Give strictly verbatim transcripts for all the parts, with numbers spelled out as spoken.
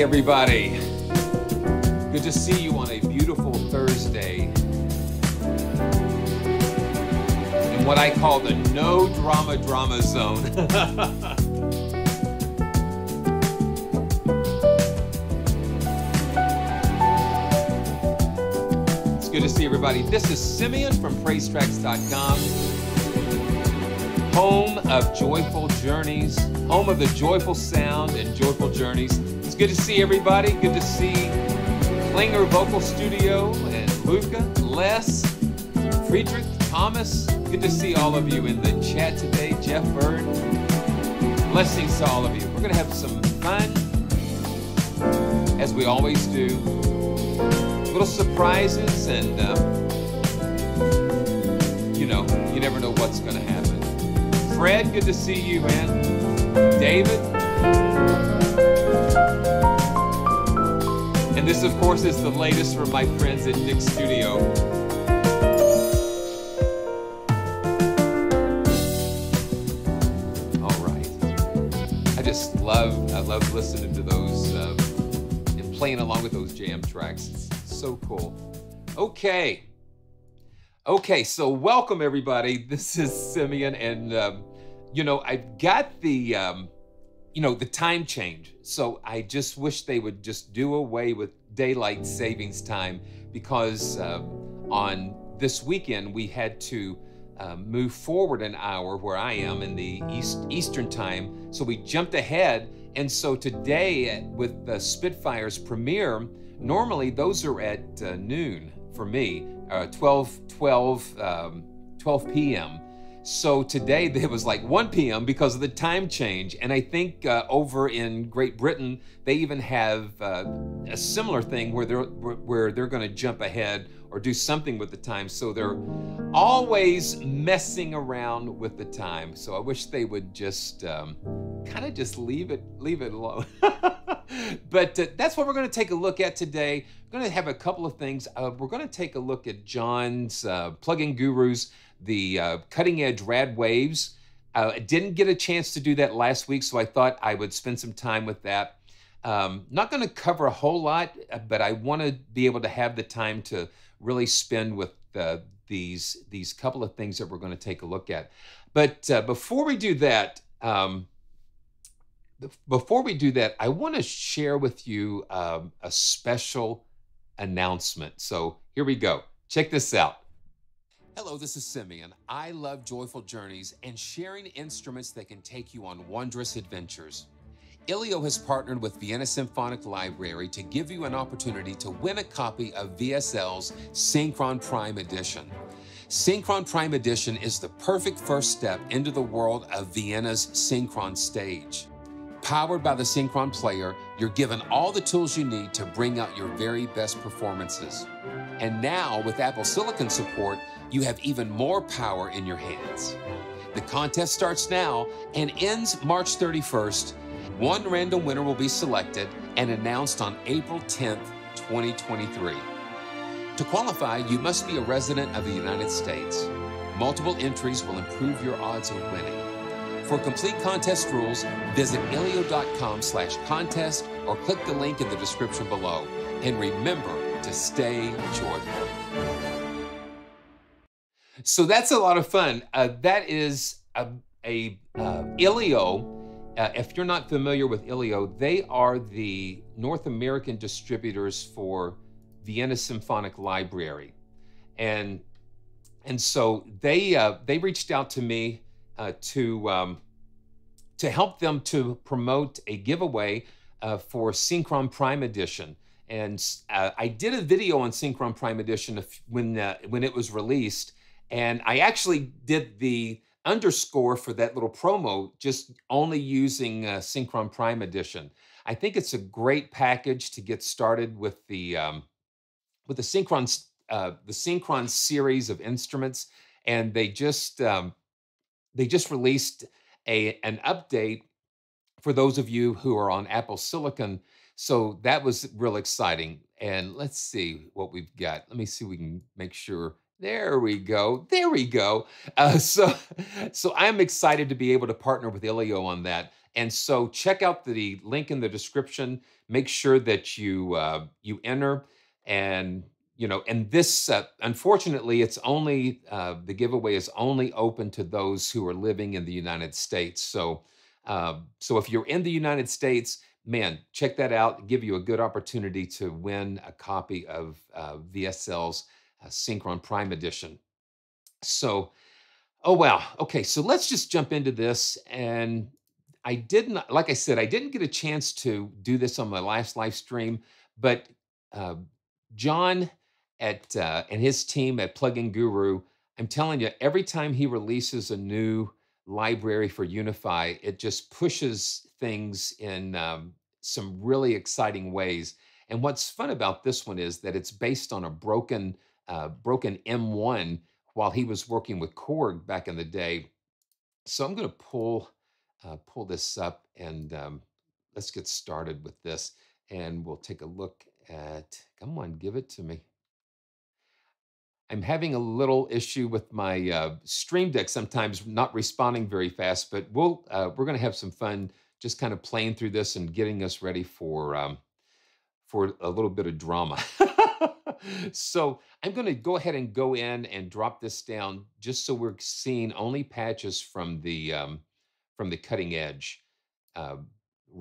Hey everybody, good to see you on a beautiful Thursday in what I call the no drama drama zone. It's good to see everybody. This is Simeon from Praisetracks dot com, home of joyful journeys, home of the joyful sound and joyful journeys. It's good to see everybody. Good to see Klinger Vocal Studio and Luca, Les, Friedrich, Thomas. Good to see all of you in the chat today. Jeff Bird, blessings to all of you. We're going to have some fun, as we always do. Little surprises and, um, you know, you never know what's going to happen. Fred, good to see you, man. David. And this, of course, is the latest from my friends at Nick's Studio. All right. I just love, I love listening to those uh, and playing along with those jam tracks. It's so cool. Okay. Okay, so welcome, everybody. This is Simeon and... Um, You know, I've got the, um, you know, the time change. So I just wish they would just do away with daylight savings time, because uh, on this weekend we had to uh, move forward an hour where I am in the East, Eastern time. So we jumped ahead. And so today with the Spitfire's premiere, normally those are at uh, noon for me, uh, twelve p m So today it was like one p m because of the time change. And I think uh, over in Great Britain, they even have uh, a similar thing where they're, where they're gonna jump ahead or do something with the time. So they're always messing around with the time. So I wish they would just um, kind of just leave it, leave it alone. But uh, that's what we're gonna take a look at today. We're gonna have a couple of things. Uh, we're gonna take a look at John's uh, Plugin Gurus, the uh, Cutting Edge Rad Waves. Uh, I didn't get a chance to do that last week, so I thought I would spend some time with that. Um, not gonna cover a whole lot, but I wanna be able to have the time to really spend with uh, these, these couple of things that we're gonna take a look at. But uh, before we do that, um, before we do that, I wanna share with you um, a special announcement. So here we go, check this out. Hello, this is Simeon. I love joyful journeys and sharing instruments that can take you on wondrous adventures. Ilio has partnered with Vienna Symphonic Library to give you an opportunity to win a copy of V S L's Synchron Prime Edition. Synchron Prime Edition is the perfect first step into the world of Vienna's Synchron Stage. Powered by the Synchron Player, you're given all the tools you need to bring out your very best performances. And now, with Apple Silicon support, you have even more power in your hands. The contest starts now and ends March thirty-first. One random winner will be selected and announced on April tenth, twenty twenty-three. To qualify, you must be a resident of the United States. Multiple entries will improve your odds of winning. For complete contest rules, visit ilio dot com slash contest or click the link in the description below. And remember to stay joyful. So that's a lot of fun. Uh, that is a, a uh, Ilio. Uh, if you're not familiar with Ilio, they are the North American distributors for Vienna Symphonic Library. And, and so they, uh, they reached out to me Uh, to um, to help them to promote a giveaway uh, for Synchron Prime Edition, and uh, I did a video on Synchron Prime Edition when uh, when it was released, and I actually did the underscore for that little promo just only using uh, Synchron Prime Edition. I think it's a great package to get started with the um, with the Synchron uh, the Synchron series of instruments, and they just um, They just released a, an update for those of you who are on Apple Silicon. So that was real exciting. And let's see what we've got. Let me see if we can make sure. There we go. There we go. Uh, so, so I'm excited to be able to partner with Ilio on that. And so check out the link in the description. Make sure that you uh, you enter, and you know. And this, uh, unfortunately, it's only uh, the giveaway is only open to those who are living in the United States. So, uh, so if you're in the United States, man, check that out. Give you a good opportunity to win a copy of uh, V S L's. Uh, Synchron Prime Edition. So, oh wow. Okay, so let's just jump into this. And I didn't, like I said, I didn't get a chance to do this on my last live stream, but uh, John at uh, and his team at Plugin Guru, I'm telling you, every time he releases a new library for Unify, it just pushes things in um, some really exciting ways. And what's fun about this one is that it's based on a broken Uh, broken M one while he was working with Korg back in the day. So I'm going to pull uh, pull this up, and um, let's get started with this. And we'll take a look at, come on, give it to me. I'm having a little issue with my uh, Stream Deck sometimes not responding very fast, but we'll, uh, we're going to have some fun just kind of playing through this and getting us ready for, um, for a little bit of drama. So I'm going to go ahead and go in and drop this down just so we're seeing only patches from the um, from the Cutting Edge uh,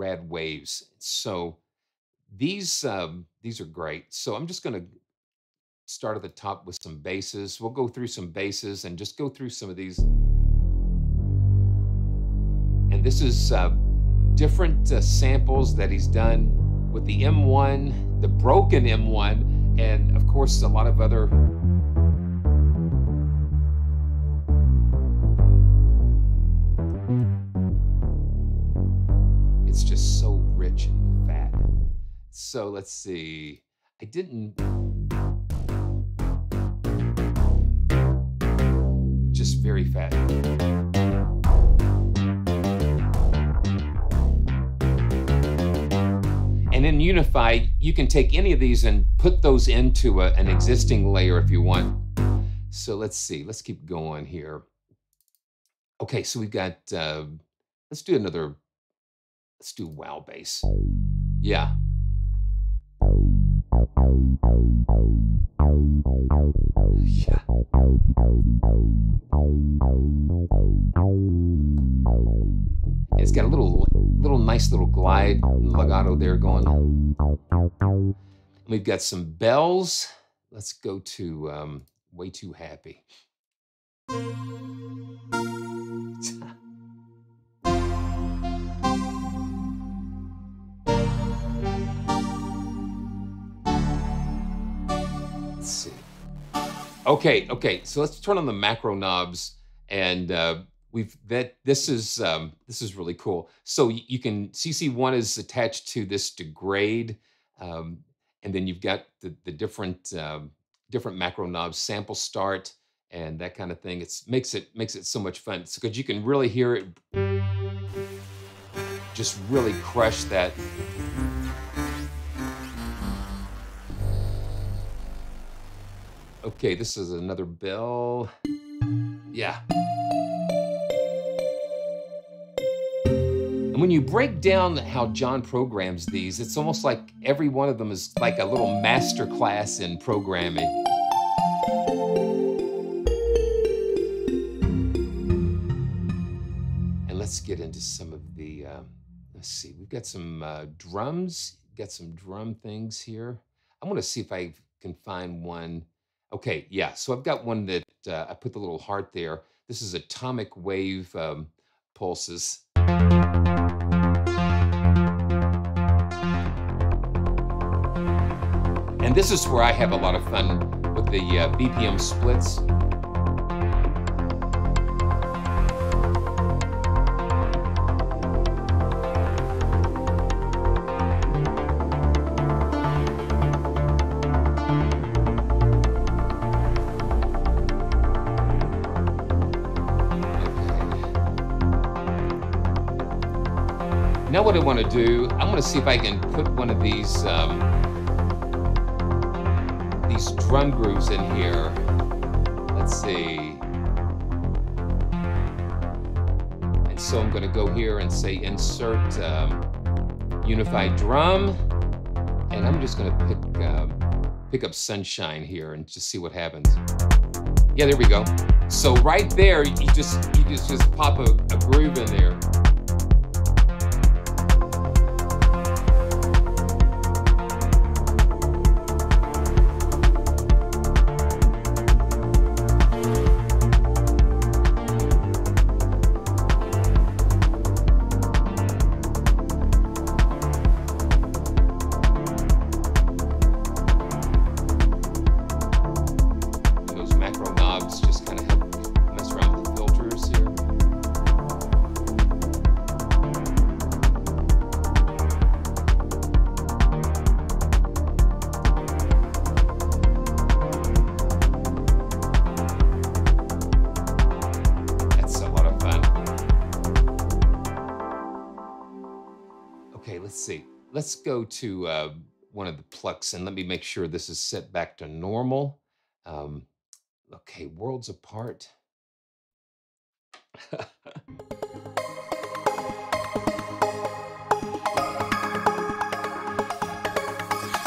Rad Waves. So these um, these are great. So I'm just going to start at the top with some basses. We'll go through some basses and just go through some of these. And this is uh, different uh, samples that he's done with the M one, the broken M one. And of course, a lot of other. It's just so rich and fat. So let's see. I didn't. Just very fat. And in Unify, you can take any of these and put those into a, an existing layer if you want. So let's see, let's keep going here. Okay, so we've got, uh, let's do another, let's do wow bass. Yeah. Yeah. It's got a little, little nice little glide and legato there going on. We've got some bells. Let's go to um, Way Too Happy. Let's see. Okay, okay. So let's turn on the macro knobs, and uh, we've that. This is um, this is really cool. So you can C C one is attached to this degrade, um, and then you've got the the different um, different macro knobs, sample start, and that kind of thing. It's makes it makes it so much fun because you can really hear it just really crush that. Okay, this is another bell. Yeah. And when you break down how John programs these, it's almost like every one of them is like a little master class in programming. And let's get into some of the, uh, let's see, we've got some uh, drums, got some drum things here. I want to see if I can find one. Okay, yeah, so I've got one that uh, I put the little heart there. This is atomic wave um, pulses. And this is where I have a lot of fun with the uh, B P M splits. Now what I want to do, I want to see if I can put one of these um, these drum grooves in here. let's see. And so I'm going to go here and say insert um, Unify drum, and I'm just going to pick uh, pick up Sunshine here and just see what happens. Yeah, there we go. So right there, you just you just just pop a, a groove in there. Let's go to uh, one of the plucks and let me make sure this is set back to normal. Um, okay, worlds apart.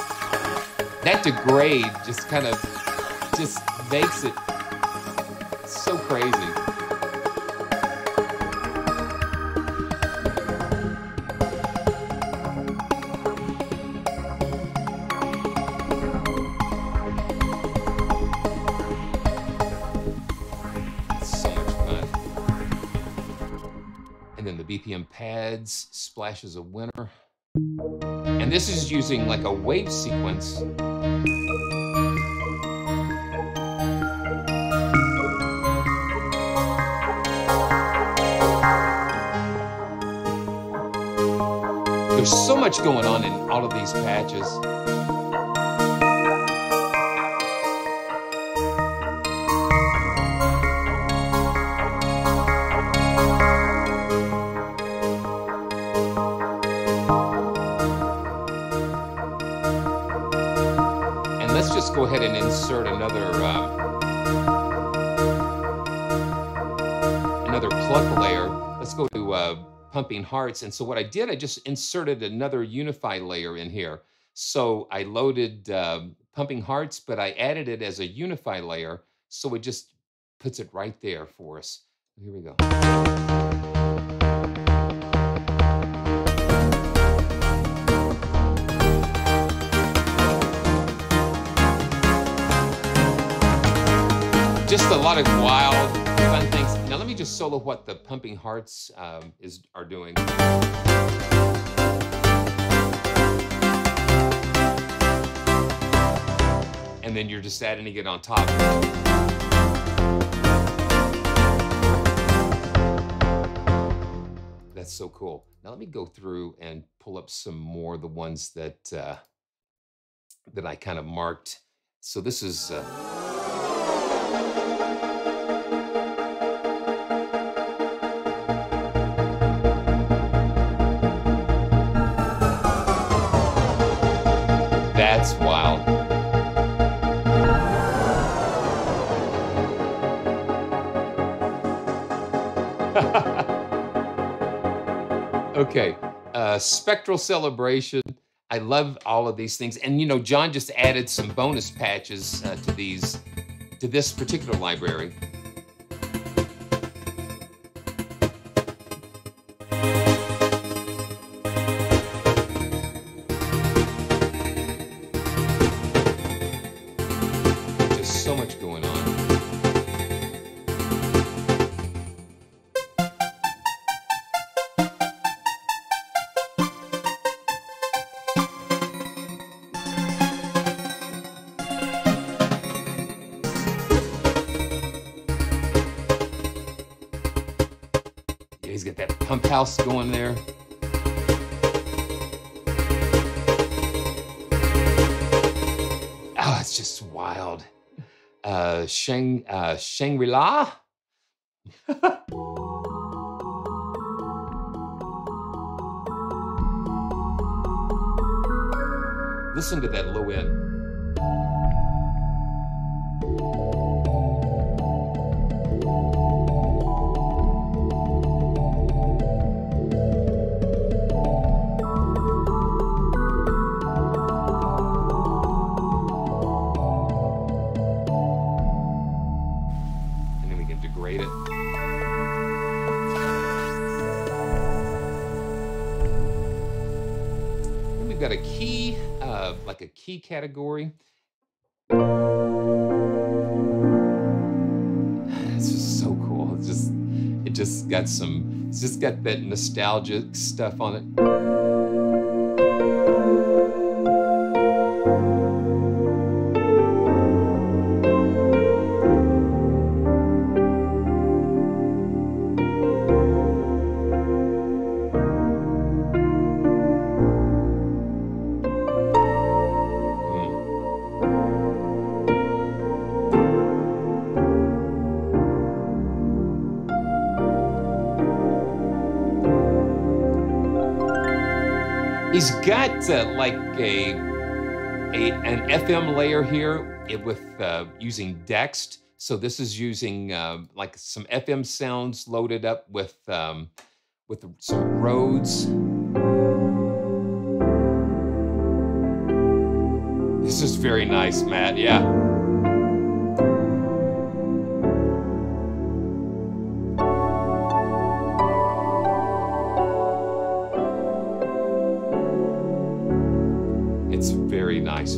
That degrade just kind of just makes it so crazy. B P M pads, splashes of winter. And this is using like a wave sequence. There's so much going on in all of these patches. Go ahead and insert another uh, another pluck layer. Let's go to uh, Pumping Hearts. And so what I did, I just inserted another Unify layer in here. So I loaded uh, Pumping Hearts, but I added it as a Unify layer. So it just puts it right there for us. Here we go. Just a lot of wild, fun things. Now let me just solo what the Pumping Hearts um, is are doing. And then you're just adding it on top. That's so cool. Now let me go through and pull up some more of the ones that, uh, that I kind of marked. So this is... Uh, That's wild. Okay, uh, Spectral Celebration. I love all of these things. And you know, John just added some bonus patches uh, to these, to this particular library. House going there. Oh, it's just wild. Uh, Shang, uh, Shangri-La. Listen to that low end. got a key, uh, like a key category. It's just so cool. It's just, it just got some, it's just got that nostalgic stuff on it. He's got uh, like a, a an F M layer here with uh, using Dext. So this is using uh, like some F M sounds loaded up with um, with some Rhodes. This is very nice, Matt. Yeah.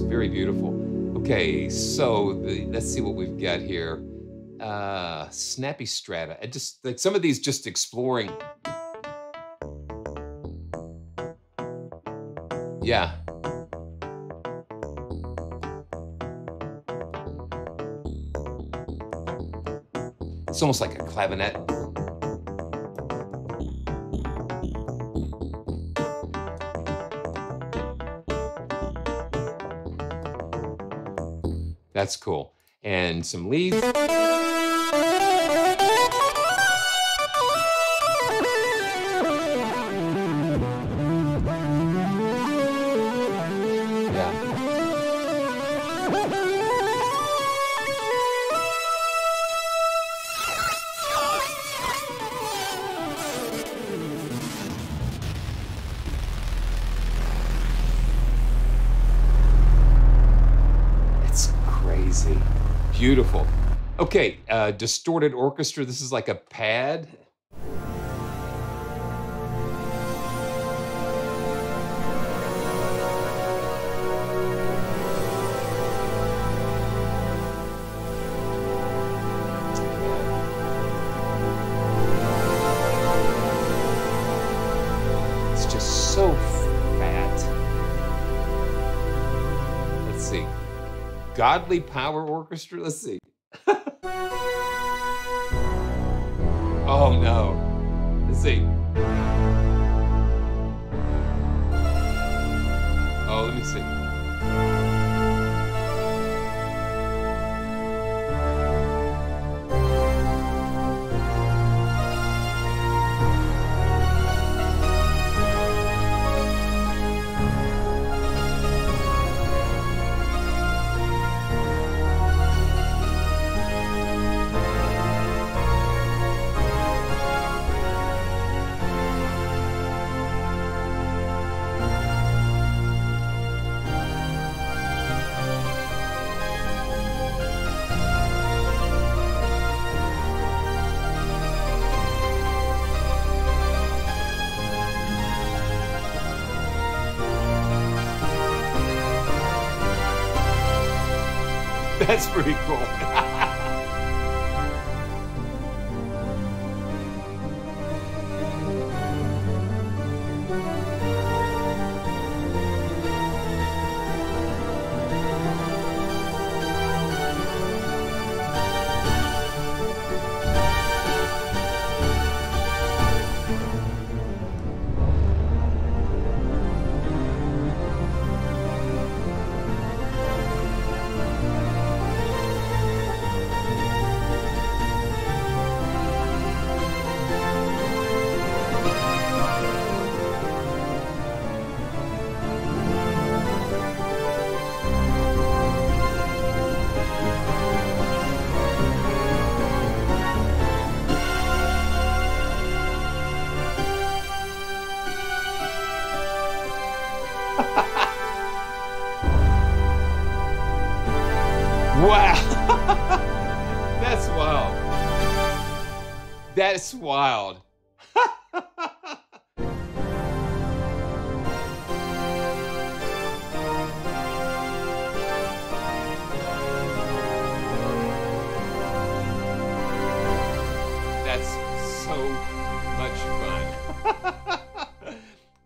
Very beautiful. Okay, so the, let's see what we've got here. Uh, snappy strata. I just like some of these just exploring. Yeah. It's almost like a clavinet. That's cool. And some leads. Beautiful. Okay, uh, distorted orchestra. This is like a pad. It's just so fat. Let's see. Godly Power Orchestra, let's see. Oh no, let's see. Oh, let me see. That's pretty cool. That's wild.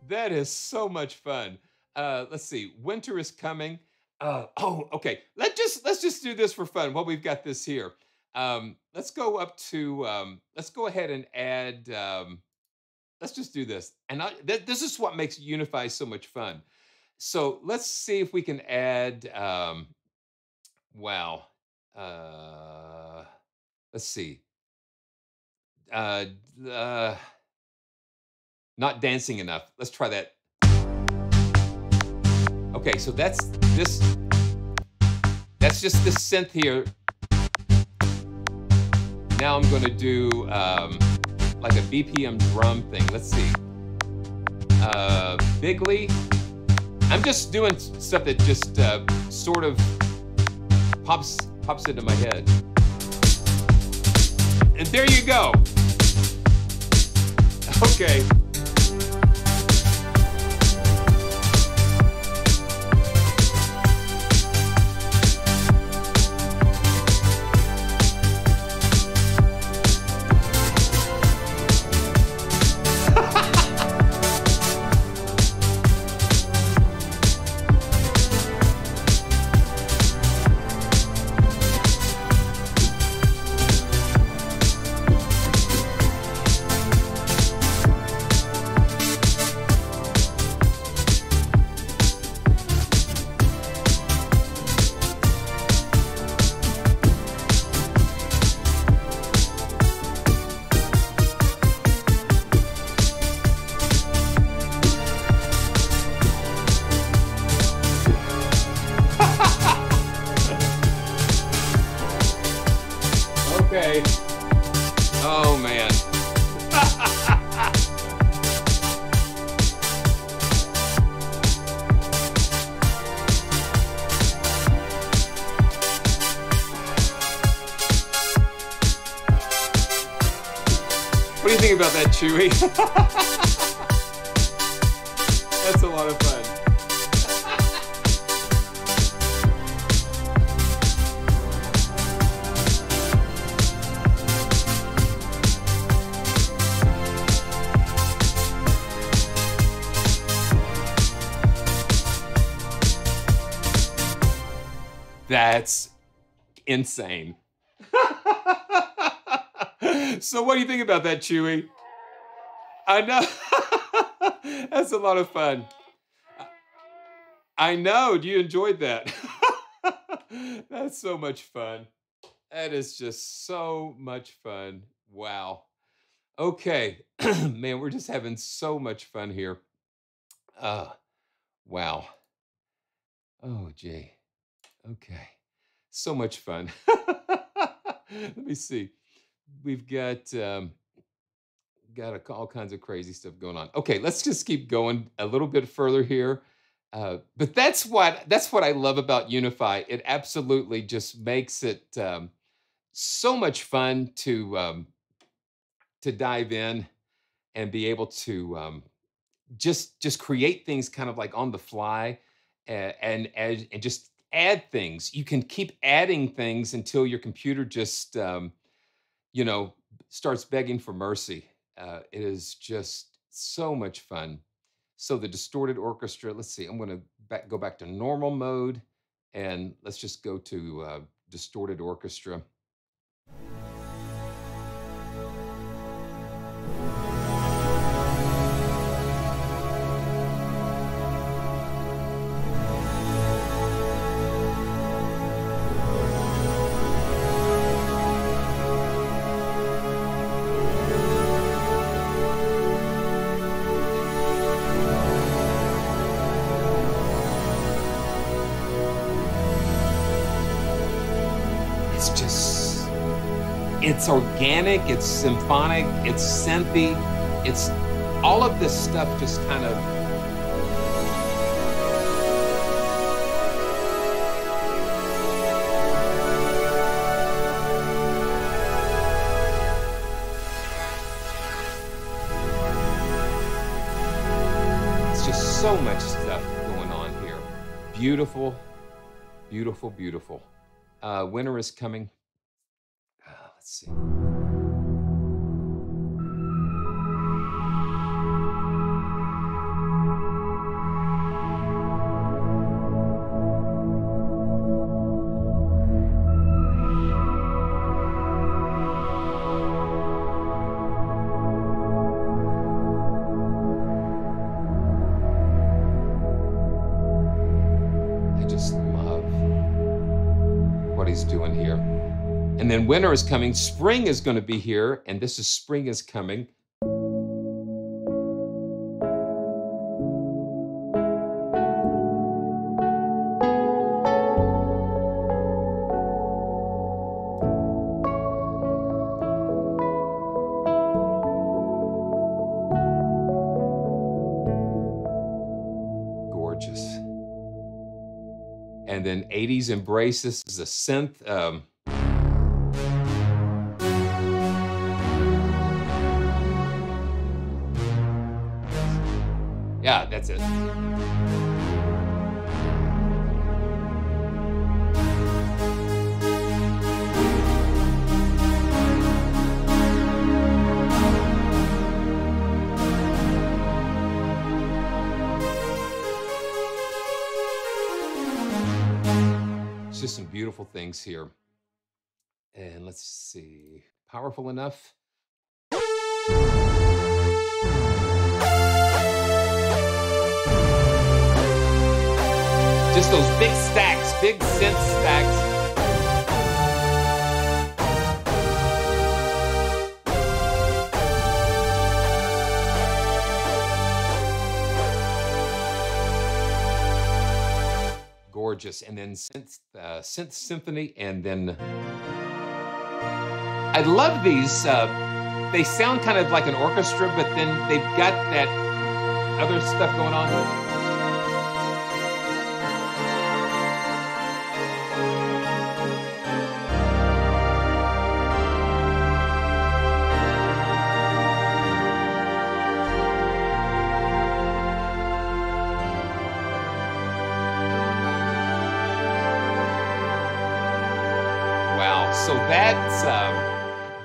That is so much fun. Uh, let's see. Winter is coming. Uh, oh, okay. Let's just let's just do this for fun. Well, we've got this here. Um, let's go up to. Um, let's go ahead and add. Um, let's just do this. And I, th this is what makes Unify so much fun. So let's see if we can add. Um, wow. Uh, let's see. Uh, uh, not dancing enough. Let's try that. Okay, so that's this. That's just the synth here. Now I'm going to do um, like a B P M drum thing. Let's see. Uh, Bigly. I'm just doing stuff that just uh, sort of pops pops into my head. And there you go. Okay. About that, Chewy. That's a lot of fun. That's insane. So what do you think about that, Chewy? I know. That's a lot of fun. I know. You enjoyed that. That's so much fun. That is just so much fun. Wow. Okay. Man, we're just having so much fun here. Uh, wow. Oh, gee. Okay. So much fun. Let me see. We've got um, got a, all kinds of crazy stuff going on. Okay, let's just keep going a little bit further here. Uh, but that's what that's what I love about Unify. It absolutely just makes it um, so much fun to um, to dive in and be able to um, just just create things kind of like on the fly and and, and and just add things. You can keep adding things until your computer just um, you know, starts begging for mercy. Uh, it is just so much fun. So the distorted orchestra, let's see, I'm gonna back, go back to normal mode and let's just go to uh, distorted orchestra. It's organic, it's symphonic, it's synthy, it's all of this stuff just kind of. It's just so much stuff going on here. Beautiful, beautiful, beautiful. Uh, winter is coming. Let's see. what he's doing here. And then winter is coming, spring is going to be here, and this is Spring Is Coming. And then eighties Embrace. This is a synth. Um, yeah, that's it. Just some beautiful things here. And let's see, powerful enough. Just those big stacks, big synth stacks. Gorgeous. And then synth, uh, synth symphony, and then I love these. Uh, they sound kind of like an orchestra, but then they've got that other stuff going on. So that's, um,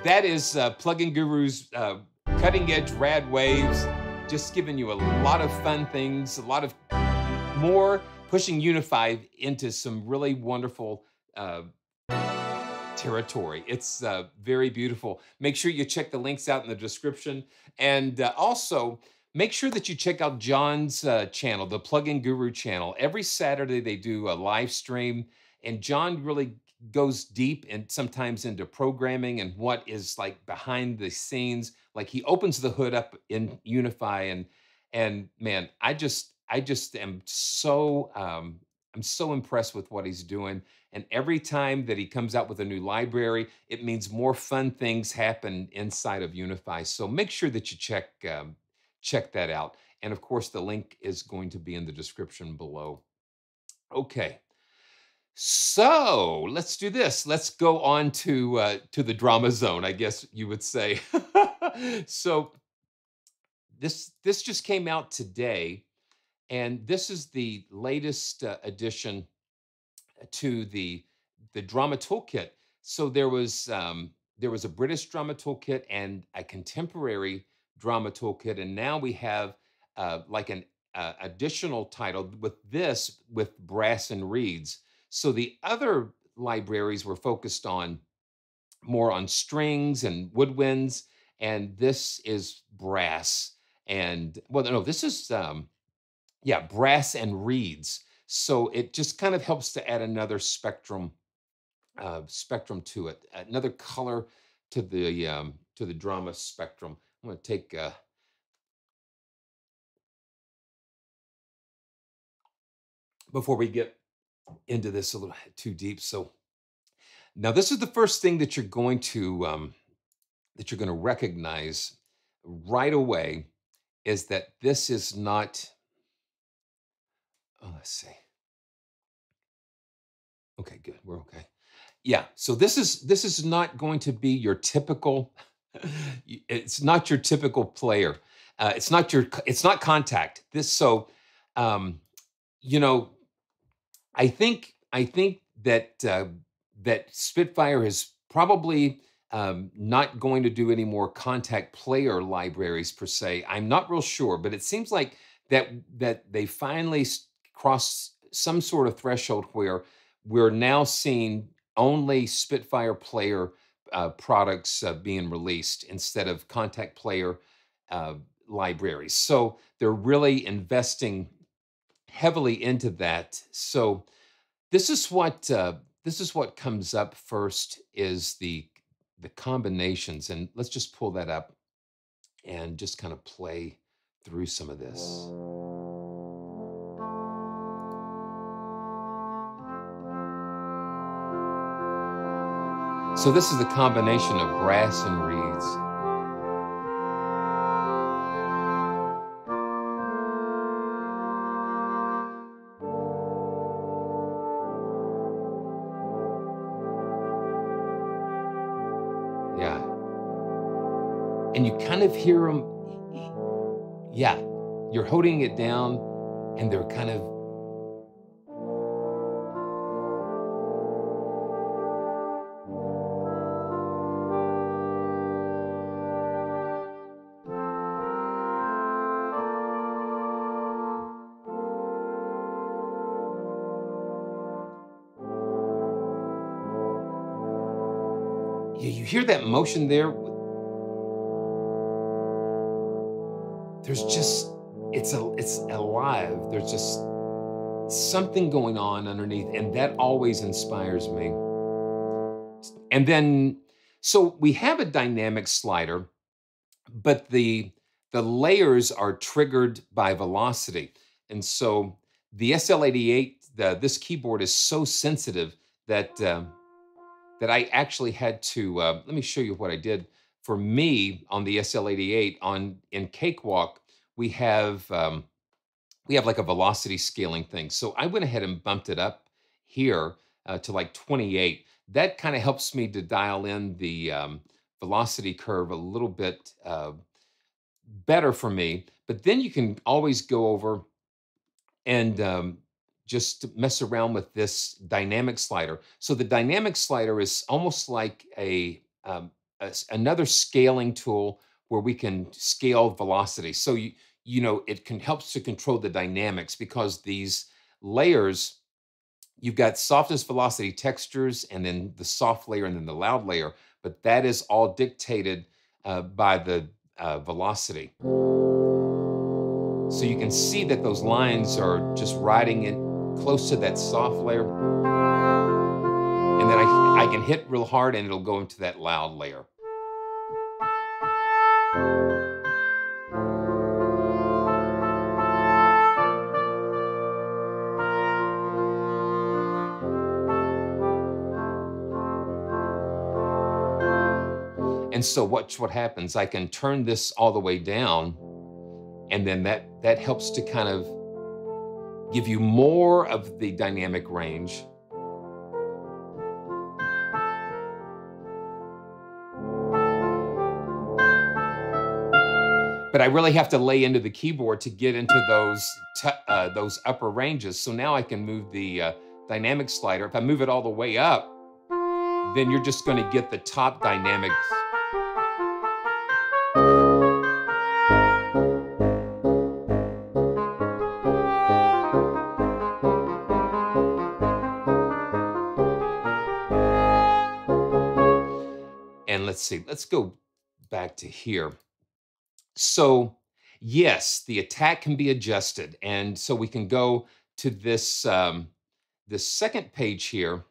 that is uh, Plugin Gurus, uh, Cutting Edge Rad Waves, just giving you a lot of fun things, a lot of more, pushing Unify into some really wonderful uh, territory. It's uh, very beautiful. Make sure you check the links out in the description. And uh, also, make sure that you check out John's uh, channel, the Plugin Guru channel. Every Saturday they do a live stream, and John really goes deep and sometimes into programming and what is like behind the scenes. Like he opens the hood up in Unify, and and man, I just I just am so um, I'm so impressed with what he's doing. And every time that he comes out with a new library, it means more fun things happen inside of Unify. So make sure that you check um, check that out. And of course, the link is going to be in the description below. Okay. So let's do this. Let's go on to uh, to the drama zone, I guess you would say. So this this just came out today, and this is the latest uh, addition to the the drama toolkit. So there was um, there was a British drama toolkit and a contemporary drama toolkit, and now we have uh, like an uh, additional title with this with Brass and Reeds. So the other libraries were focused on more on strings and woodwinds, and this is brass and, well, no, this is, um, yeah, Brass and Reeds. So it just kind of helps to add another spectrum, uh, spectrum to it, another color to the um, to the drama spectrum. I'm going to take a. Uh, before we get into this a little too deep. So now this is the first thing that you're going to um, that you're going to recognize right away is that this is not. Oh, let's see. Okay, good. We're okay. Yeah. So this is this is not going to be your typical. It's not your typical player. Uh, it's not your. It's not Kontakt. This so, um, you know. I think I think that uh, that Spitfire is probably um, not going to do any more Kontakt player libraries per se. I'm not real sure, but it seems like that that they finally crossed some sort of threshold where we're now seeing only Spitfire player uh, products uh, being released instead of Kontakt player uh, libraries. So they're really investing heavily into that. So this is what uh, this is what comes up first, is the, the combinations. And let's just pull that up and just kind of play through some of this. So this is the combination of Brass and Reeds. Yeah. And you kind of hear them. Yeah. You're holding it down and they're kind of hear that motion there? There's just, it's a, it's alive. There's just something going on underneath, and that always inspires me. And then, so we have a dynamic slider, but the, the layers are triggered by velocity. And so the S L eighty-eight, the, this keyboard is so sensitive that, uh, that I actually had to, uh, let me show you what I did. For me, on the S L eighty-eight, on in Cakewalk, we have, um, we have like a velocity scaling thing. So I went ahead and bumped it up here uh, to like twenty-eight. That kind of helps me to dial in the um, velocity curve a little bit uh, better for me. But then you can always go over and um, just mess around with this dynamic slider. So the dynamic slider is almost like a, um, a another scaling tool where we can scale velocity. So you you know it can helps to control the dynamics, because these layers, you've got softness, velocity, textures, and then the soft layer and then the loud layer. But that is all dictated uh, by the uh, velocity. So you can see that those lines are just riding in close to that soft layer, and then I, I can hit real hard and it'll go into that loud layer. And so watch what happens. I can turn this all the way down, and then that, that helps to kind of give you more of the dynamic range. But I really have to lay into the keyboard to get into those, uh, those upper ranges. So now I can move the uh, dynamic slider. If I move it all the way up, then you're just gonna get the top dynamics. Let's see, let's go back to here. So yes, the attack can be adjusted. And so we can go to this, um, this second page here,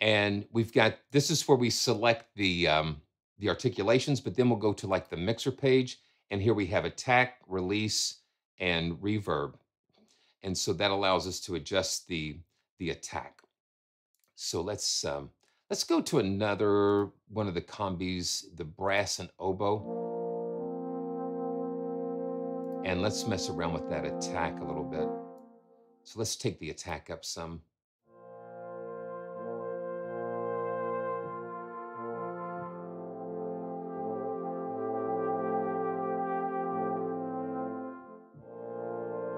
and we've got, this is where we select the, um, the articulations, but then we'll go to like the mixer page, and here we have attack, release, and reverb. And so that allows us to adjust the, the attack. So let's, um, let's go to another one of the combis, the brass and oboe. And let's mess around with that attack a little bit. So let's take the attack up some.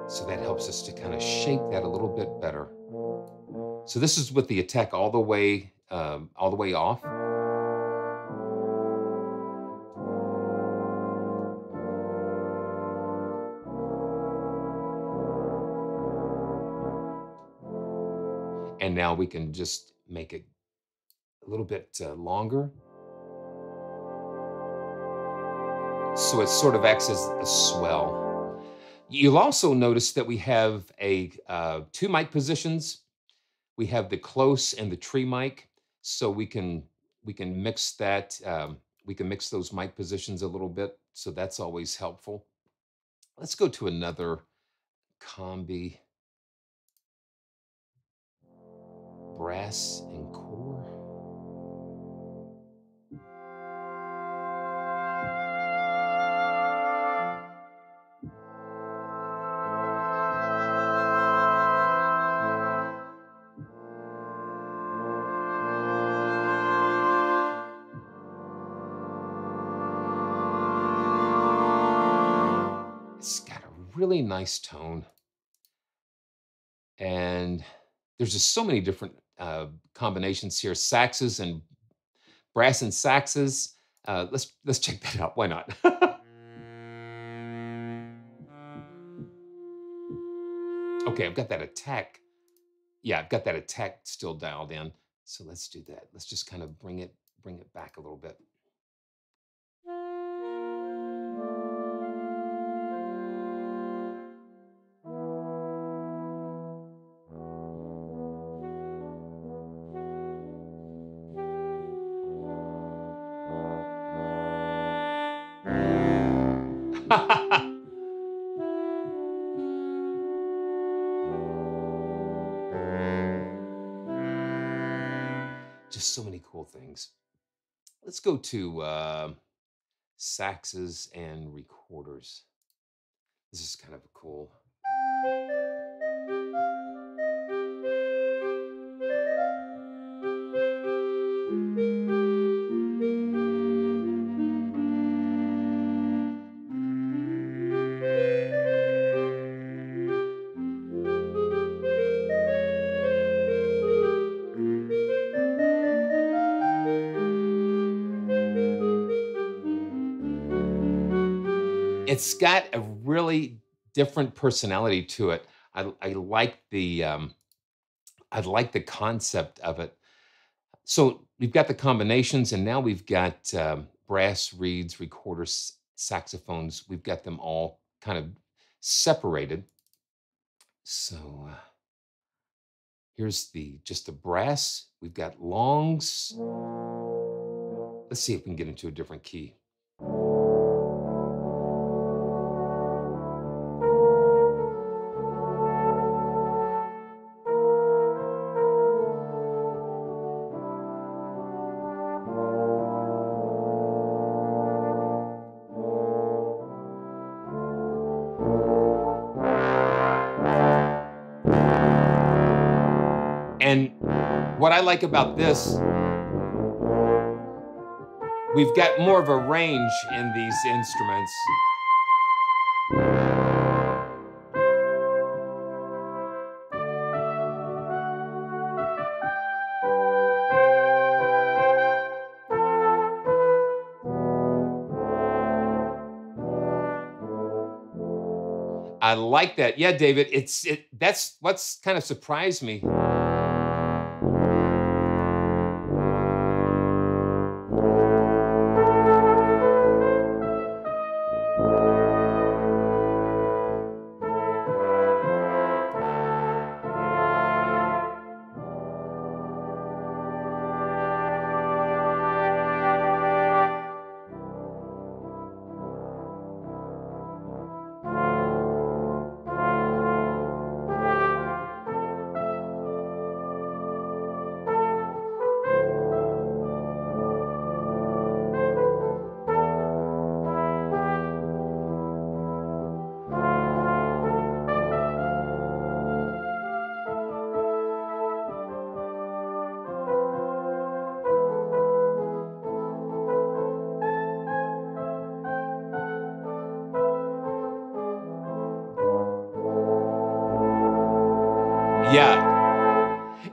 So that helps us to kind of shape that a little bit better. So this is with the attack all the way Um, all the way off. And now we can just make it a little bit uh, longer. So it sort of acts as a swell. You'll also notice that we have a uh, two mic positions. We have the close and the tree mic, so we can we can mix that. Um, we can mix those mic positions a little bit, so that's always helpful. Let's go to another combi. Brass and Cor. It's got a really nice tone. And there's just so many different Uh, combinations here, saxes and brass and saxes. Uh, let's let's check that out. Why not? Okay, I've got that attack. Yeah, I've got that attack still dialed in. So let's do that. Let's just kind of bring it bring it back a little bit. Just so many cool things. Let's go to uh, saxes and recorders. This is kind of a cool. It's got a really different personality to it. I, I like the um, I like the concept of it. So we've got the combinations, and now we've got um, brass, reeds, recorders, saxophones. We've got them all kind of separated. So uh, here's the just the brass. We've got longs. Let's see if we can get into a different key. What I like about this, we've got more of a range in these instruments. I like that. Yeah, David, it's it, that's what's kind of surprised me.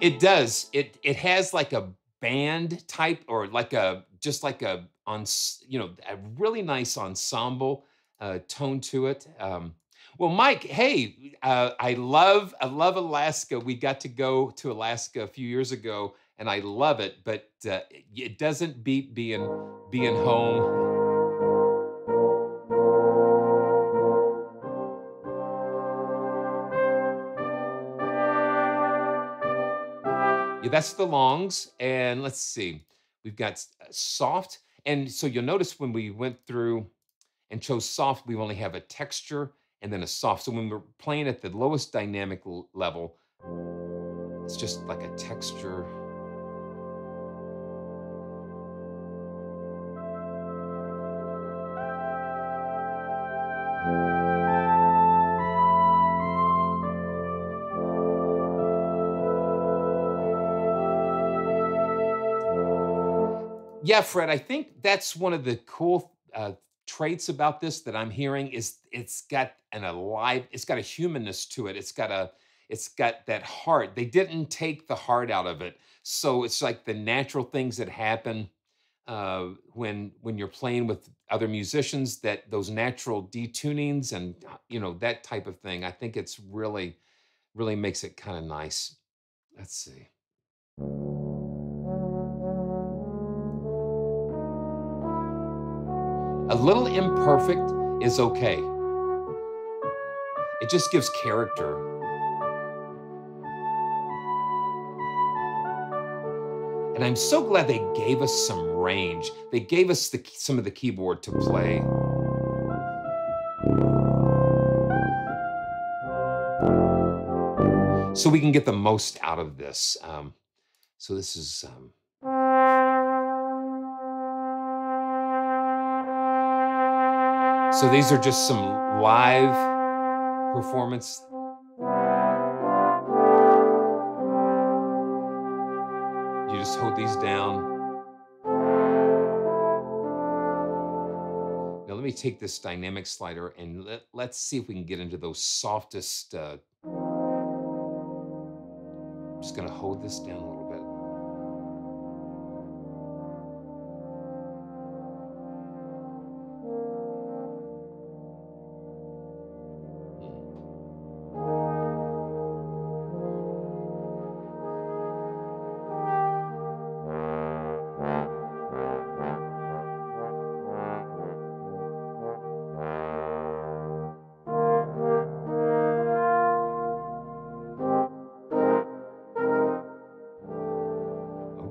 It does. It it has like a band type, or like a just like a on you know a really nice ensemble uh, tone to it. Um, well, Mike, hey, uh, I love I love Alaska. We got to go to Alaska a few years ago, and I love it. But uh, it doesn't beat being being home. that's the longs. And let's see, we've got soft. And so you'll notice when we went through and chose soft, we only have a texture and then a soft. So when we're playing at the lowest dynamic level, it's just like a texture. Yeah, Fred, I think that's one of the cool uh, traits about this that I'm hearing is it's got an alive, it's got a humanness to it. It's got a, it's got that heart. They didn't take the heart out of it. So it's like the natural things that happen uh, when when you're playing with other musicians, that those natural detunings and, you know, that type of thing. I think it's really, really makes it kind of nice. Let's see. A little imperfect is okay. It just gives character. And I'm so glad they gave us some range. They gave us the, some of the keyboard to play. So we can get the most out of this. Um, so this is... Um, So these are just some live performance. You just hold these down. Now let me take this dynamic slider and let, let's see if we can get into those softest. Uh, I'm just gonna hold this down a little bit.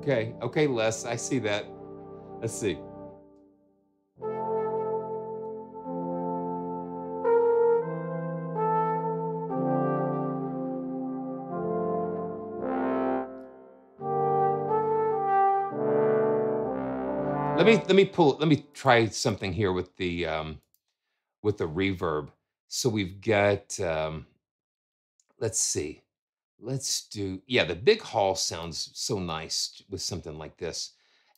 Okay, okay, Les, I see that. Let's see. Let me let me pull. Let me try something here with the um, with the reverb. So we've got. Um, let's see. Let's do, yeah, the big hall sounds so nice with something like this.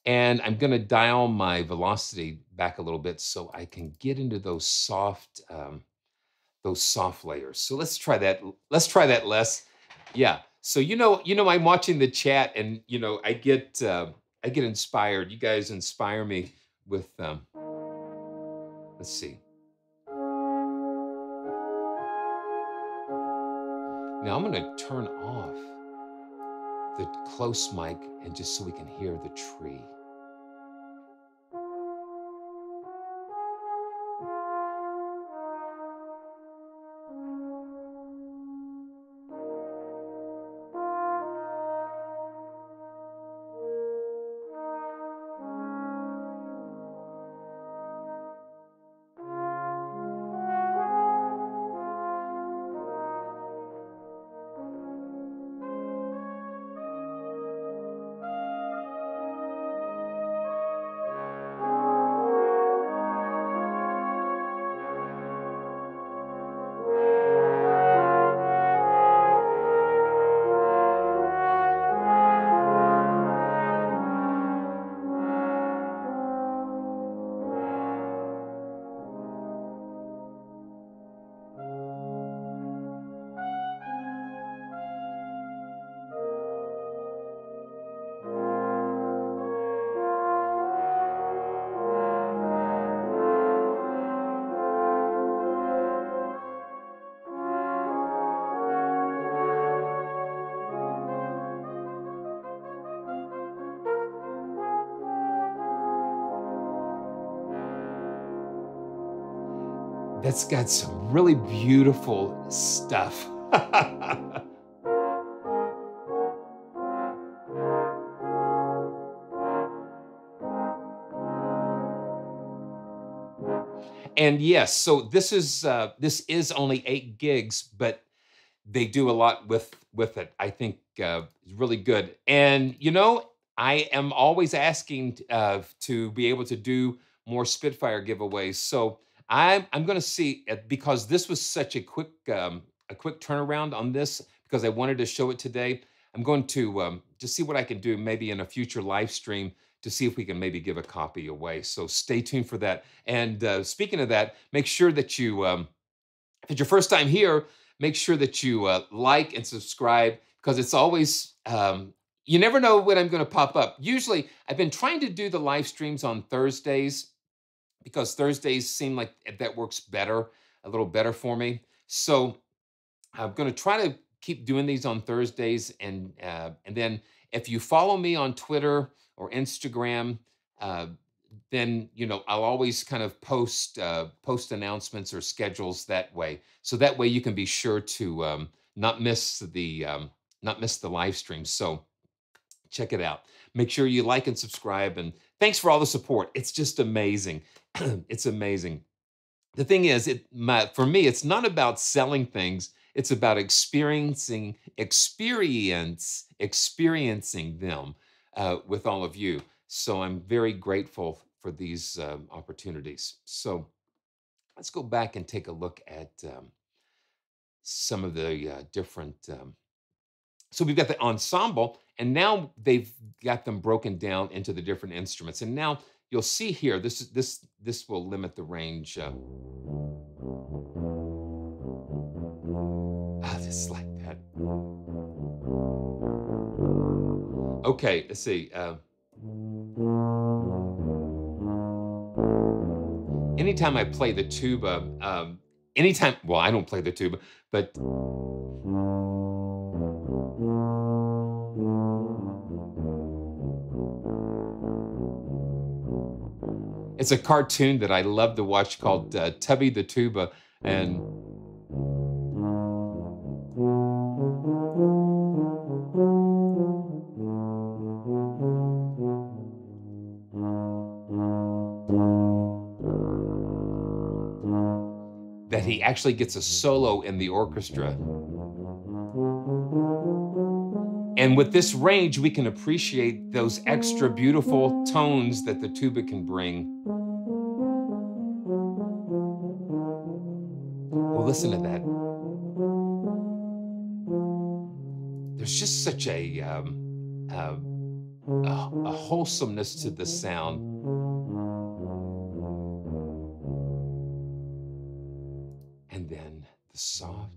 And I'm gonna dial my velocity back a little bit so I can get into those soft, um, those soft layers. So let's try that, let's try that, Les. Yeah, so you know, you know, I'm watching the chat and you know, I get, uh, I get inspired. You guys inspire me with, um, let's see. Now I'm gonna turn off the close mic and just so we can hear the tree. That's got some really beautiful stuff. And yes, so this is uh, this is only eight gigs, but they do a lot with with it. I think uh, it's really good. And you know, I am always asking uh, to be able to do more Spitfire giveaways. So I'm I'm going to see, because this was such a quick um, a quick turnaround on this, because I wanted to show it today. I'm going to um, just see what I can do, maybe in a future live stream, to see if we can maybe give a copy away. So stay tuned for that. And uh, speaking of that, make sure that you, um, if it's your first time here, make sure that you uh, like and subscribe, because it's always, um, you never know when I'm gonna pop up. Usually, I've been trying to do the live streams on Thursdays, because Thursdays seem like that works better, a little better for me. So I'm gonna try to keep doing these on Thursdays, and uh, and then if you follow me on Twitter or Instagram, uh, then you know I'll always kind of post uh, post announcements or schedules that way. So that way you can be sure to um, not miss the um, not miss the live stream. So check it out. Make sure you like and subscribe. And thanks for all the support. It's just amazing. It's amazing. The thing is, it my, for me, it's not about selling things. It's about experiencing experience experiencing them uh, with all of you. So I'm very grateful for these um, opportunities. So let's go back and take a look at um, some of the uh, different. Um, so we've got the ensemble, and now they've got them broken down into the different instruments. And now you'll see here. This is this this will limit the range. Uh, like that. Okay, let's see. Uh, anytime I play the tuba, um, anytime, well, I don't play the tuba, but it's a cartoon that I love to watch called uh, Tubby the Tuba, and he actually gets a solo in the orchestra. And with this range, we can appreciate those extra beautiful tones that the tuba can bring. Well, listen to that. There's just such a, um, uh, a, a wholesomeness to the sound. Soft.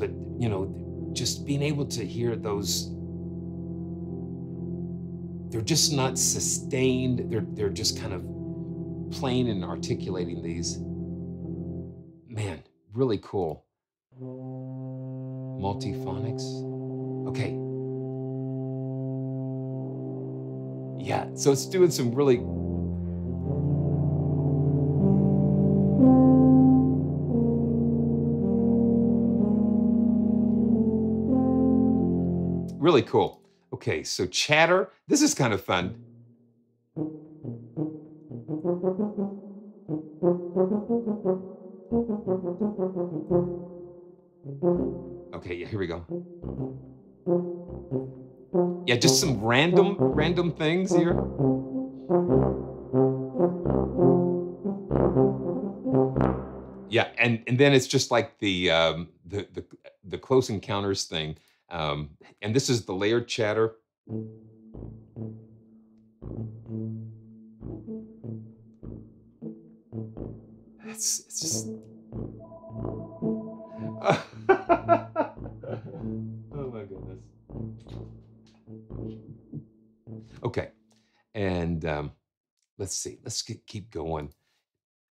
But, you know, just being able to hear those, they're just not sustained. They're, they're just kind of plain and articulating these. Man, really cool. Multiphonics. Okay. Yeah, so it's doing some really... really cool. Okay, so chatter. This is kind of fun. Okay, yeah, here we go. Yeah, just some random, random things here. Yeah, and, and then it's just like the, um, the, the, the Close Encounters thing. Um, and this is the layered chatter. It's, it's just... oh my goodness. Okay, and um, let's see. Let's get, keep going.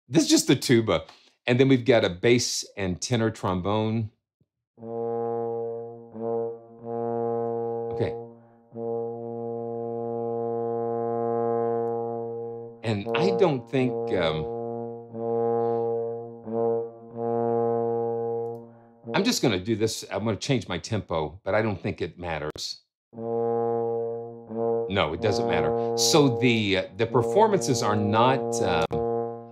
This is just the tuba. And then we've got a bass and tenor trombone. Okay. And I don't think... Um, I'm just going to do this. I'm going to change my tempo, but I don't think it matters. No, it doesn't matter. So the uh, the performances are not um,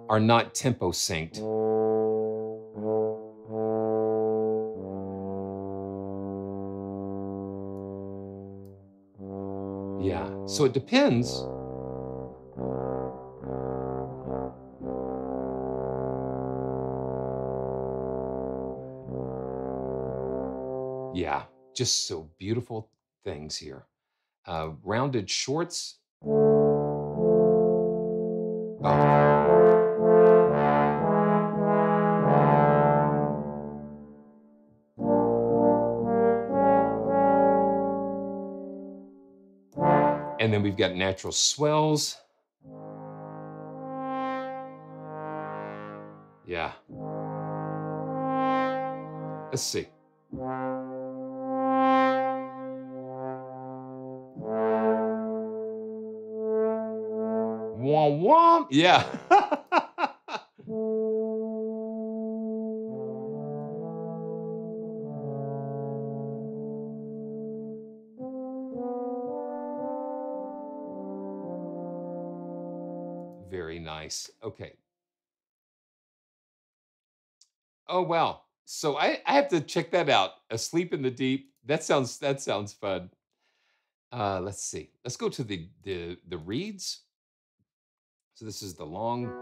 are not tempo synced. Yeah. So it depends. Yeah, just so beautiful things here. Uh, rounded shorts. Oh. And then we've got natural swells. Yeah. Let's see. Womp. Yeah. Very nice. Okay. Oh, wow. So I, I have to check that out. Asleep in the Deep. That sounds that sounds fun. Uh, let's see. Let's go to the the the reeds. So this is the long.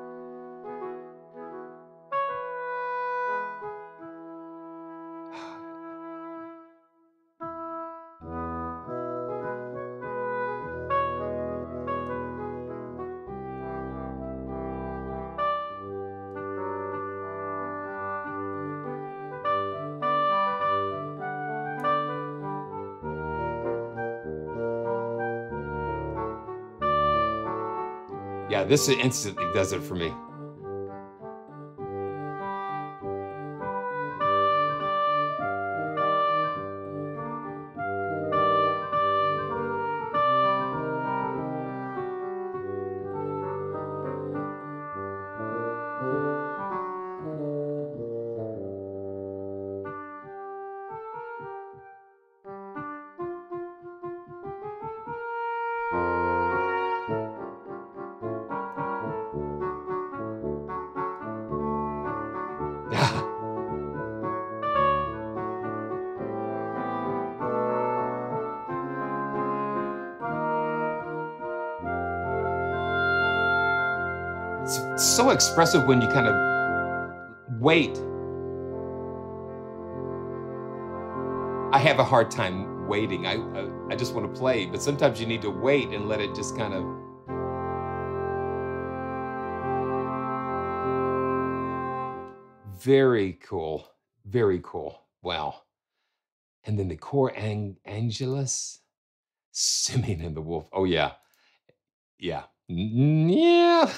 This instantly does it for me. So expressive when you kind of wait. I have a hard time waiting. I, I I just want to play, but sometimes you need to wait and let it just kind of. Very cool, very cool. Wow. And then the Cor Anglais, Simeon and the Wolf. Oh yeah, yeah, yeah.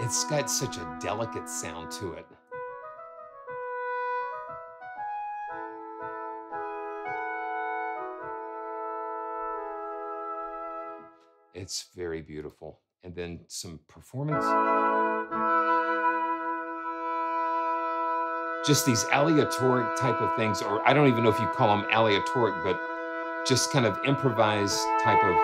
It's got such a delicate sound to it. It's very beautiful. And then some performance. Just these aleatoric type of things, or I don't even know if you call them aleatoric, but just kind of improvised type of.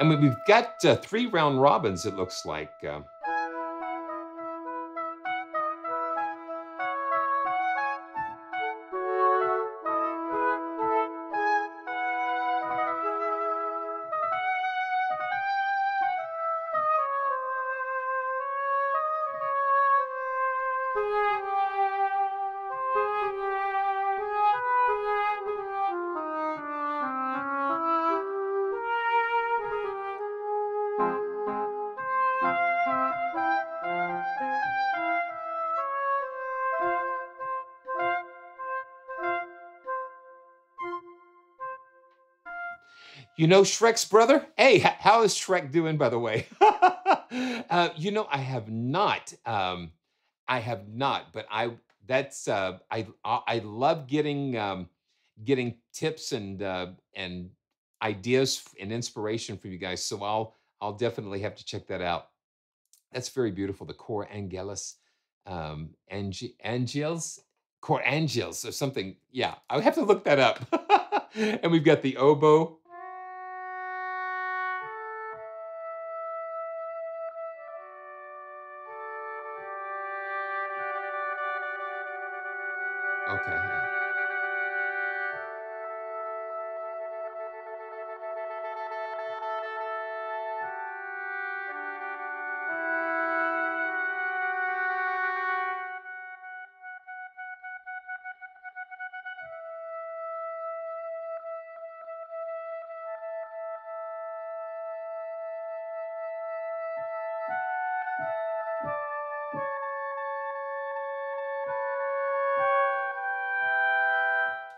And we've got uh, three round robins, it looks like. Uh, You know Shrek's brother? Hey, how is Shrek doing, by the way? uh, you know, I have not. Um, I have not, but I that's uh, I I love getting um, getting tips and uh, and ideas and inspiration from you guys. So I'll I'll definitely have to check that out. That's very beautiful. The Cor Anglais, um, Ange, Angels, Cor Angels or something. Yeah, I have to look that up. And we've got the oboe.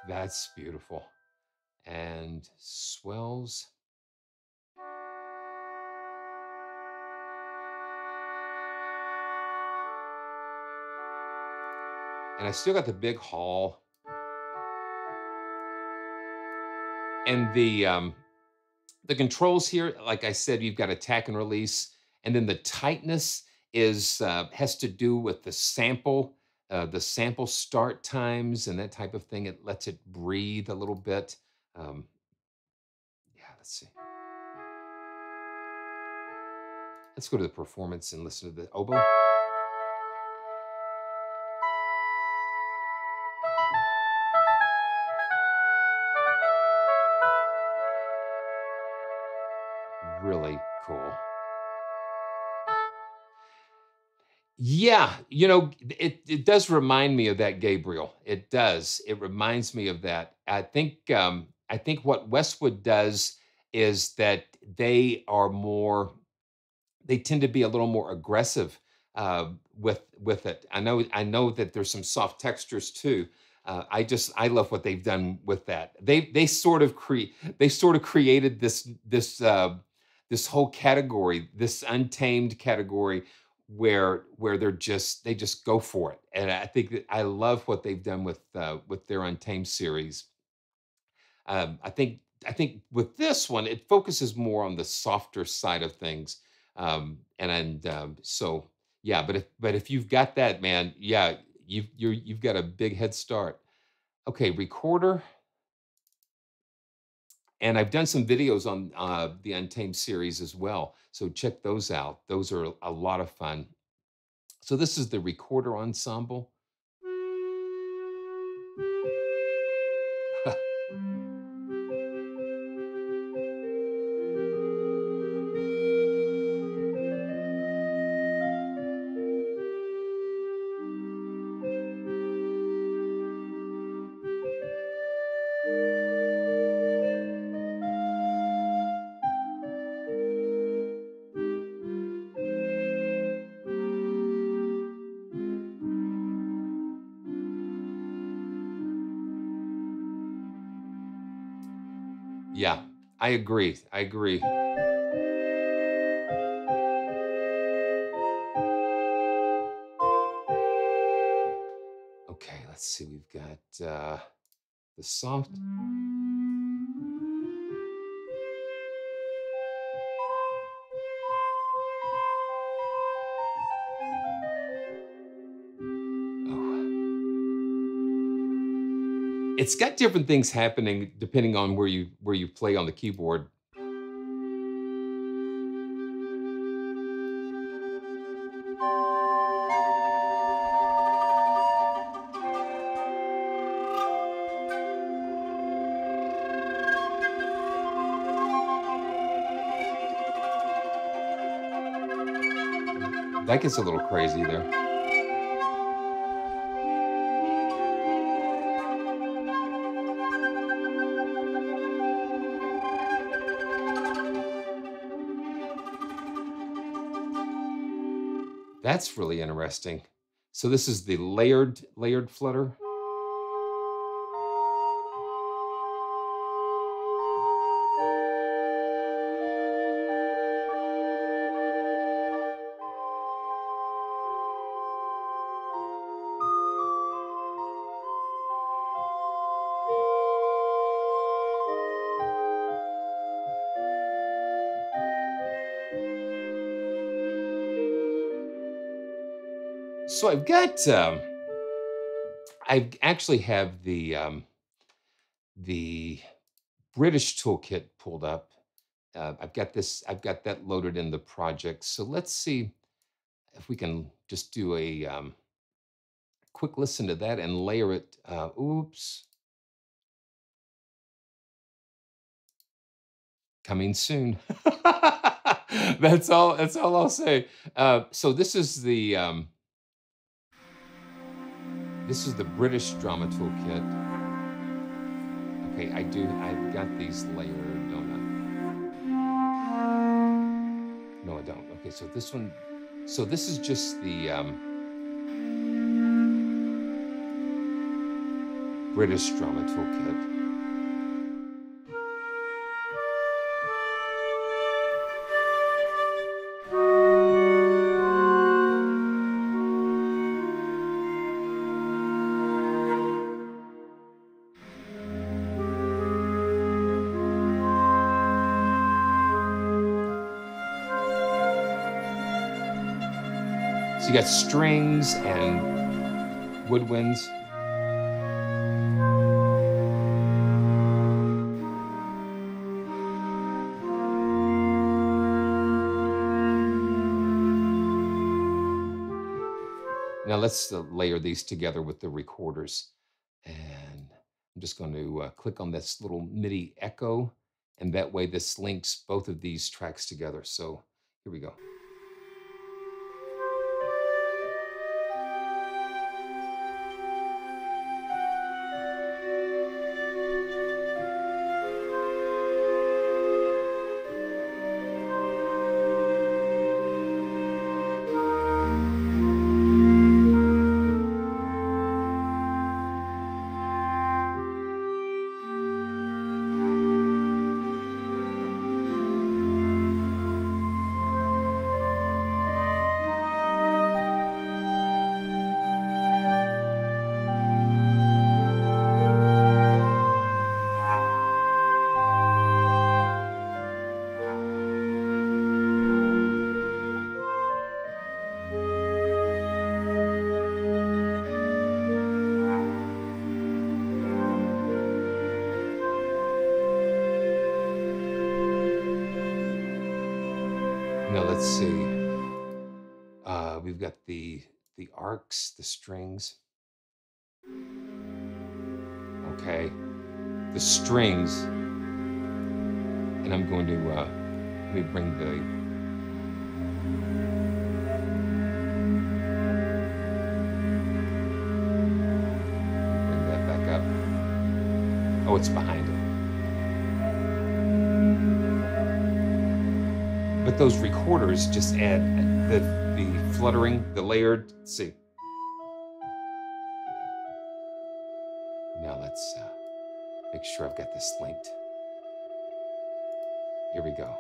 That's beautiful. And swells. And I still got the big hall. And the um, the controls here, like I said, you've got attack and release. And then the tightness is uh, has to do with the sample. Uh, the sample start times and that type of thing. It lets it breathe a little bit. Um, yeah, let's see. Let's go to the performance and listen to the oboe. Really cool. Yeah, you know, it, it does remind me of that, Gabriel. It does. It reminds me of that. I think um, I think what Westwood does is that they are more, they tend to be a little more aggressive uh, with with it. I know I know that there's some soft textures too. Uh, I just I love what they've done with that. They they sort of cre they sort of created this this uh, this whole category, this Untamed category, where where they're just they just go for it. And I think that I love what they've done with uh, with their Untamed series. Um, I think I think with this one it focuses more on the softer side of things, um, and and um, so yeah. But if but if you've got that, man, yeah, you've you're, you've got a big head start. Okay, recorder. And I've done some videos on uh, the Untamed series as well, so check those out. Those are a lot of fun. So this is the recorder ensemble. I agree, I agree. Okay, let's see, we've got uh, the soft. It's got different things happening depending on where you where you play on the keyboard. that gets a little crazy there. That's really interesting. So this is the layered, layered flutter. So I've got, um, I actually have the um, the British Toolkit pulled up. Uh, I've got this, I've got that loaded in the project. So let's see if we can just do a um, quick listen to that and layer it. Uh, oops. Coming soon. That's all, that's all I'll say. Uh, so this is the, um, This is the British Drama Toolkit. Okay, I do, I've got these layered, don't I? No, I don't. Okay, so this one, so this is just the um, British Drama Toolkit. You got strings and woodwinds. Now let's uh, layer these together with the recorders. And I'm just going to uh, click on this little MIDI echo. And that way this links both of these tracks together. So here we go. Let's see, uh, we've got the, the arcs, the strings. Okay, the strings. And I'm going to, uh, let me bring the, bring that back up. Oh, it's behind it. But those recorders just add the, the fluttering, the layered, let's see. Now let's uh, make sure I've got this linked. Here we go.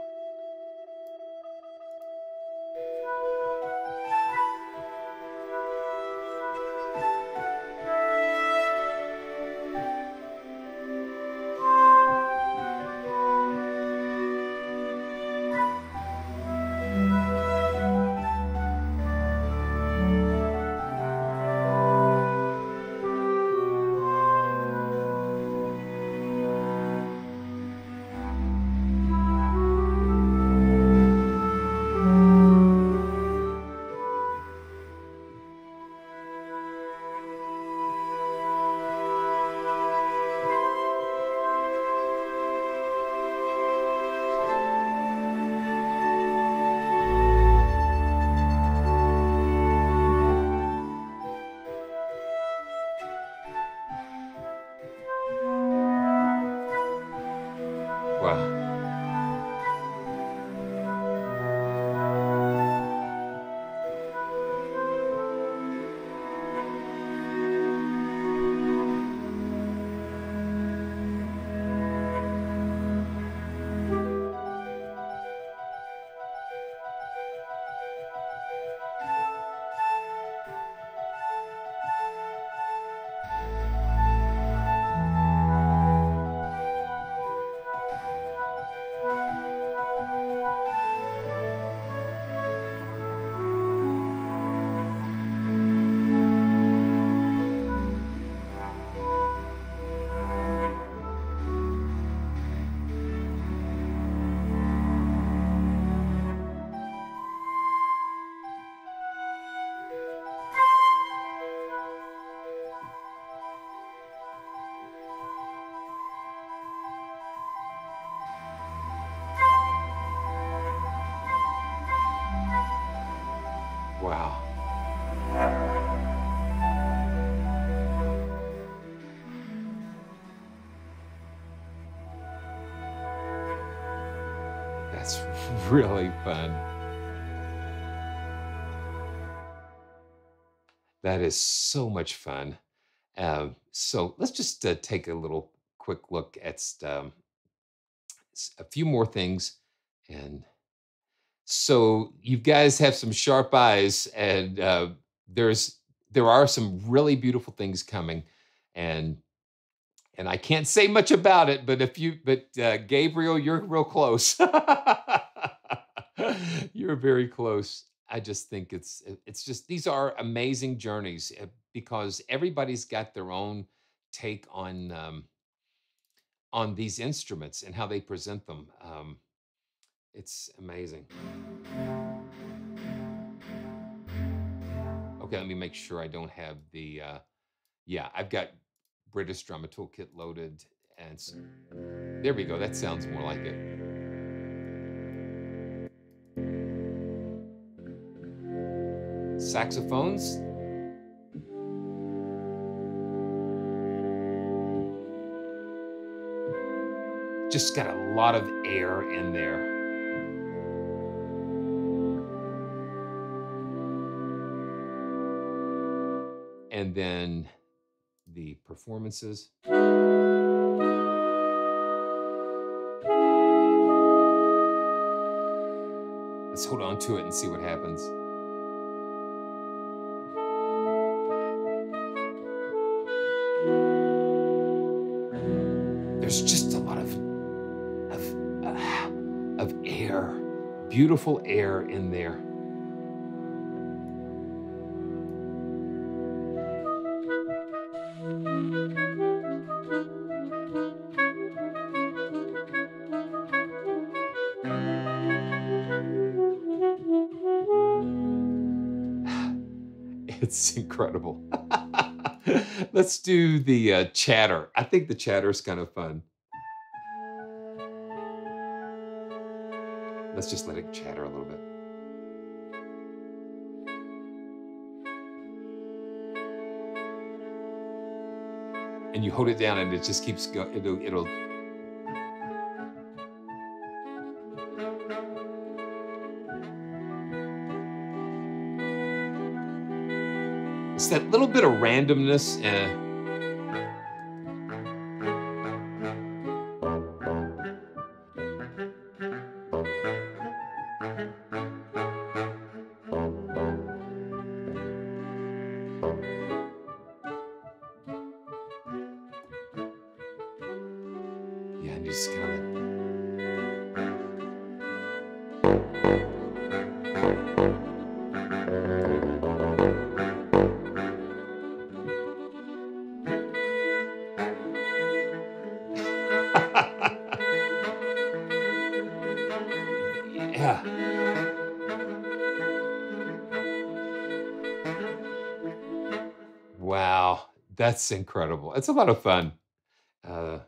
Wow. That's really fun. That is so much fun. Um, so let's just uh, take a little quick look at um, a few more things. And so you guys have some sharp eyes, and uh, there's there are some really beautiful things coming, and and I can't say much about it. But if you, but uh, Gabriel, you're real close. You're very close. I just think it's it's just these are amazing journeys because everybody's got their own take on um, on these instruments and how they present them. Um, it's amazing. Okay, let me make sure I don't have the. Uh, yeah, I've got British Drama Toolkit loaded, and so, there we go. That sounds more like it. Saxophones. Just got a lot of air in there. And then the performances. Let's hold on to it and see what happens. There's just a lot of, of, uh, of air, beautiful air in there. It's incredible. Let's do the uh, chatter. I think the chatter is kind of fun. Let's just let it chatter a little bit. And you hold it down and it just keeps going. It'll, it'll. It's that little bit of randomness. Uh, That's incredible. It's a lot of fun. Uh,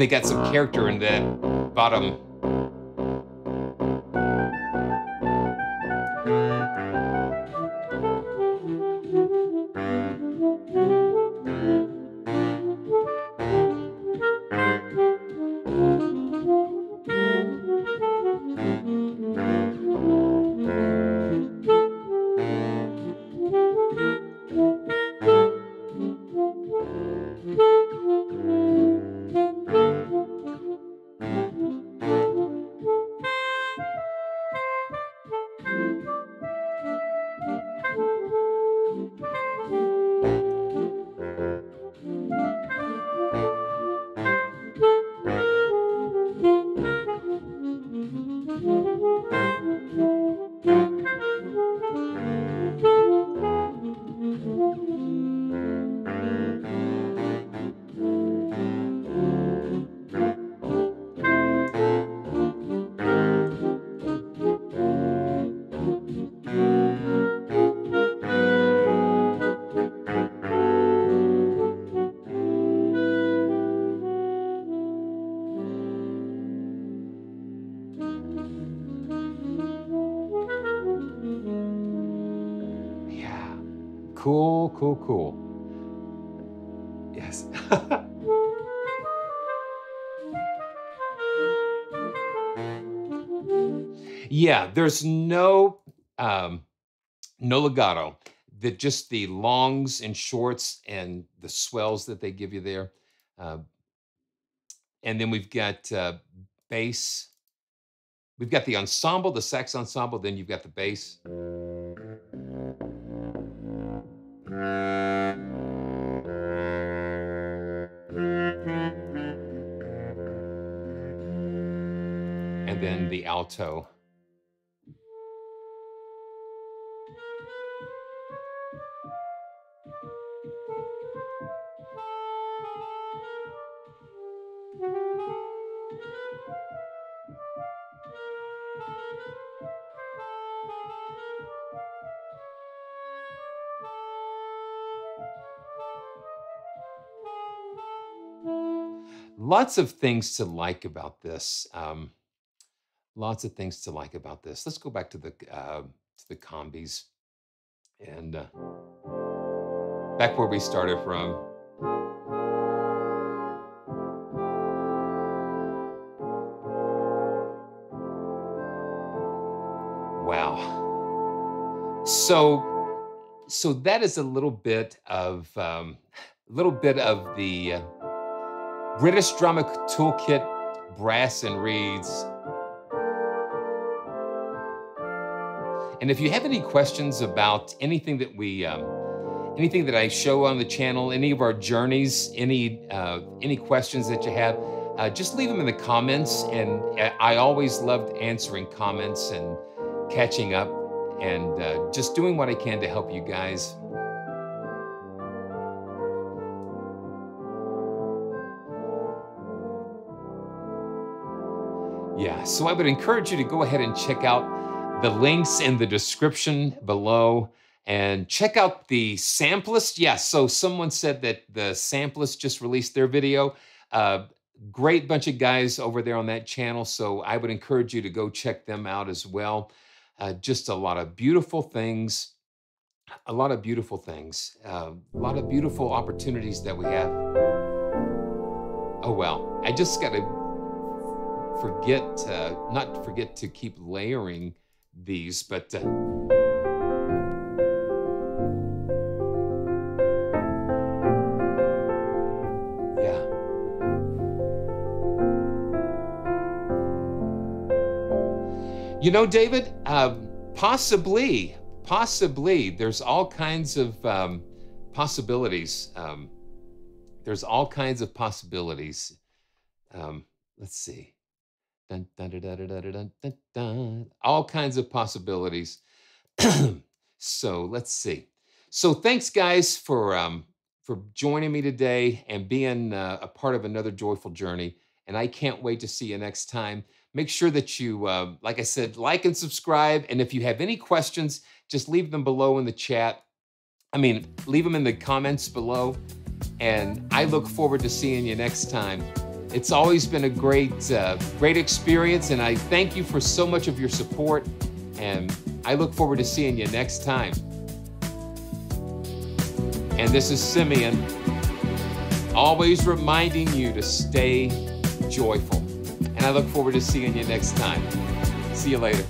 and they got some character in that bottom. Cool, cool, cool. Yes. Yeah, there's no um, no legato. The, just the longs and shorts and the swells that they give you there. Uh, and then we've got uh, bass. We've got the ensemble, the sax ensemble, then you've got the bass. And then the alto. Lots of things to like about this. Um, lots of things to like about this. Let's go back to the uh, to the combis and uh, back where we started from. Wow. So so that is a little bit of um, a little bit of the. Uh, British Drama Toolkit, Brass and Reeds. And if you have any questions about anything that we, um, anything that I show on the channel, any of our journeys, any uh, any questions that you have, uh, just leave them in the comments. And I always loved answering comments and catching up and uh, just doing what I can to help you guys. Yeah, so I would encourage you to go ahead and check out the links in the description below and check out the Samplest. Yes, yeah, so someone said that the Samplest just released their video. Uh, great bunch of guys over there on that channel, so I would encourage you to go check them out as well. Uh, just a lot of beautiful things, a lot of beautiful things, uh, a lot of beautiful opportunities that we have. Oh, well, I just got to... forget, uh, not forget to keep layering these, but... Uh... Yeah. You know, David, uh, possibly, possibly, there's all kinds of um, possibilities. Um, there's all kinds of possibilities. Um, let's see. Dun, dun, dun, dun, dun, dun, dun, dun. All kinds of possibilities. So let's see. So thanks, guys, for um, for joining me today and being uh, a part of another joyful journey. And I can't wait to see you next time. Make sure that you, uh, like I said, like and subscribe. And if you have any questions, just leave them below in the chat. I mean, leave them in the comments below. And I look forward to seeing you next time. It's always been a great, uh, great experience, and I thank you for so much of your support, and I look forward to seeing you next time. And this is Simeon, always reminding you to stay joyful. And I look forward to seeing you next time. See you later.